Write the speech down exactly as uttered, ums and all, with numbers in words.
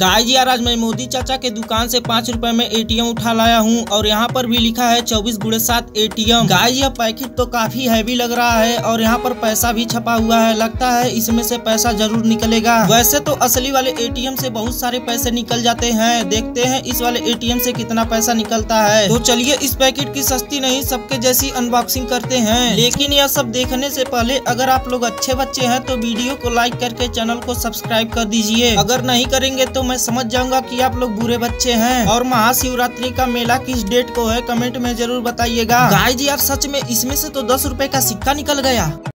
Guys यार आज मैं मोदी चाचा के दुकान से पाँच रुपए में एटीएम उठा लाया हूँ और यहाँ पर भी लिखा है चौबीस गुड़े सात एटीएम। गाइस यह पैकेट तो काफी हैवी लग रहा है और यहाँ पर पैसा भी छपा हुआ है, लगता है इसमें से पैसा जरूर निकलेगा। वैसे तो असली वाले एटीएम से बहुत सारे पैसे निकल जाते हैं, देखते हैं इस वाले एटीएम से कितना पैसा निकलता है। तो चलिए इस पैकेट की सस्ती नहीं सबके जैसी अनबॉक्सिंग करते हैं। लेकिन यह सब देखने से पहले अगर आप लोग अच्छे बच्चे हैं तो वीडियो को लाइक करके चैनल को सब्सक्राइब कर दीजिए। अगर नहीं करेंगे तो मैं समझ जाऊंगा कि आप लोग बुरे बच्चे हैं। और महाशिवरात्रि का मेला किस डेट को है कमेंट में जरूर बताइएगा। गाइस यार सच में इसमें से तो दस रुपए का सिक्का निकल गया।